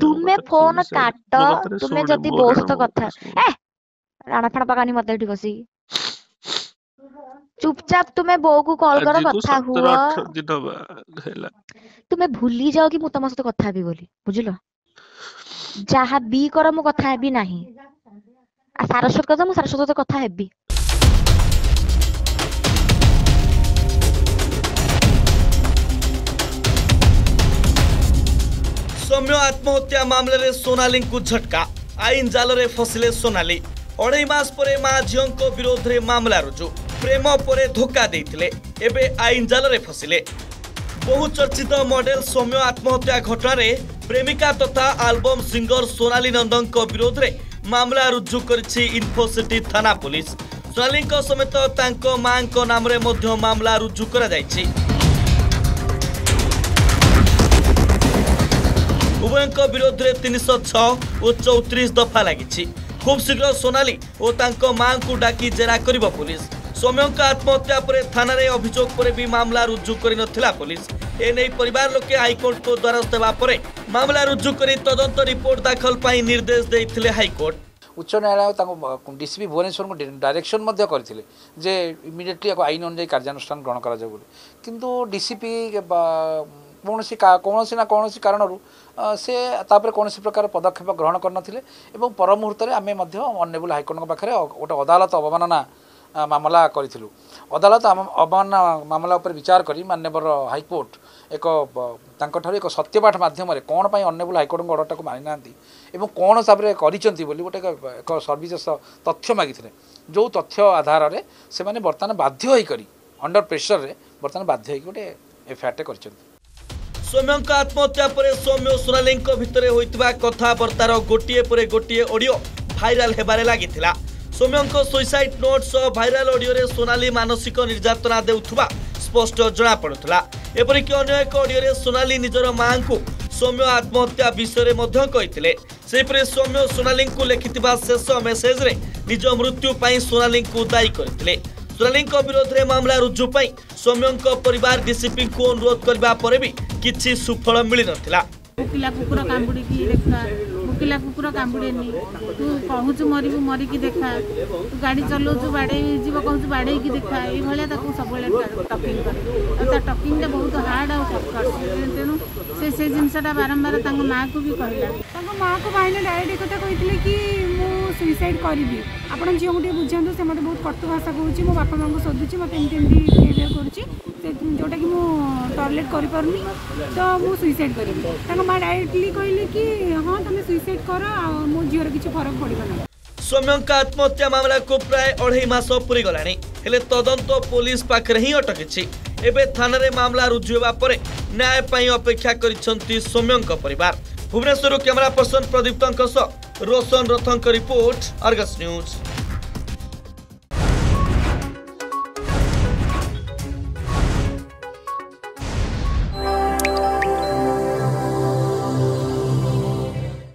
तुमे फोन काट तुमे जति दोस्त कथा ए राणा फाणा पकानी मत एठी बसी चुपचाप तुमे बो को कॉल करो कथा हुआ तुमे भूली जाओ कि मु तमा सते कथा भी बोली बुझलो जहा बी करो मु कथा भी नाही आ सारस्वत कथा मु सारस्वत सते कथा हेबी सौम्य आत्महत्या मामले रे सोनाली को झटका आईन जाल रे फसिले सोनाली अढ़ाई मास परे मां झीओं विरोध रे मामला रुजु प्रेम परे धोखा देइथिले एबे आईन जाल रे फसिले बहु चर्चित मॉडल सौम्य आत्महत्या घटना रे प्रेमिका तथा आल्बम सिंगर सोनाली नंदन को विरोध रे मामला रुजु करछि इन्फोसिटी थाना पुलिस सोनाली को समेत तांको मां को नाम रे मध्य मामला रुजु करा जायछि। उभयों विरोध में 306 और 34 दफा लगी खूब शीघ्र सोनाली और मां को डाकी जेरा कर पुलिस सौम्यों आत्महत्या पर थाना अभियोग पर भी मामला रुजु कर पुलिस एने परिवार लोके हाईकोर्ट को द्वारस्थ होगापर मामला रुजु कर तदंत रिपोर्ट दाखल पर निर्देश देते हाईकोर्ट उच्च न्यायालय डीसीपी भुवनेश्वर को डायरेक्शन करते जे इमिडिएटली आईन अनुजाई कार्यानुष्ठान ग्रहण करीसीपी कौन ना कौन कारण से तापर कौन प्रकार पदक्षेप ग्रहण करनथिले एवं पर मुहूर्त आमे मध्य ऑनरेबल हाईकोर्ट पाखे गोटे अदालत अवमानना मामला करूँ अदालत अवमानना मामला उपर विचार करी माननीय हाईकोर्ट एक सत्यपाठ मध्यम कौन ऑनरेबल हाईकोर्ट को ऑर्डर को मानिना कौन हिसाब से कर सर्विसेस तथ्य मागिथिले जो तथ्य आधार में से बर्तमान बाध्य होकर अंडर प्रेसर में बर्तमान बाध्य होकर गोटे एफआईआर कर सौम्य आत्महत्या पर सौम्य सोनाली भितर होता कथबार्तार गोटे पर गोटे ऑडियो भाइराल होबार लगी सौम्यों suicide notes viral audio Sonali मानसिक निर्यातना देउथुबा स्पष्ट जना पड़ुथला एपरिक अन्य एक ऑडियो सोनाली निजर मां को सौम्य आत्महत्या विषय में सेपरे सौम्य सोनाली को लिखिथिबा शेष मेसेज रे निज मृत्यु पई सोनाली को दायी करथिले सोनाली विरोध में मामला रुजु पाई सौम्यों परिवार डीसीपी को अनुरोध करने पर भी किसी सुफल मिल ना भूकिला कुकुर कामुड़ी की देखा भूकिला कुकुर कामुड़ेनि तू कहूँ मरबू मरिकी देखा तू गाड़ी चलाऊ बाड़े कहूँ बाड़े की देखा ये सब टकिंग करे टकिंग बहुत हार्ड आनु से जिनसा बारंबार माँ को भी कहला माँ को भाई डायरेक्ट कथा कहते कि मुझे सुइसाइड करी आपड़ झील को बुझातु से मतलब बहुत कटु भाषा कहूँ मो बापा माँ को शोधुची मत एमती एम करोटा कि टॉयलेट करी तो मुझे सुइसाइड करी माँ डायरेक्टली कहले कि हाँ तुम सुइसाइड कर मो झीर किसी फरक पड़ना। सौम्य आत्महत्या मामला को प्राय अढ़ाई मास पूरी गलानी हेले तदंत पुलिस पाखे ही अटकी एबे थाना रे मामला रुजु होगा न्याय पाई अपेक्षा करिसेंती सौम्य परिवार। भुवनेश्वर कैमरा पर्सन प्रदीप्त रोशन रथों रिपोर्ट अर्गस न्यूज।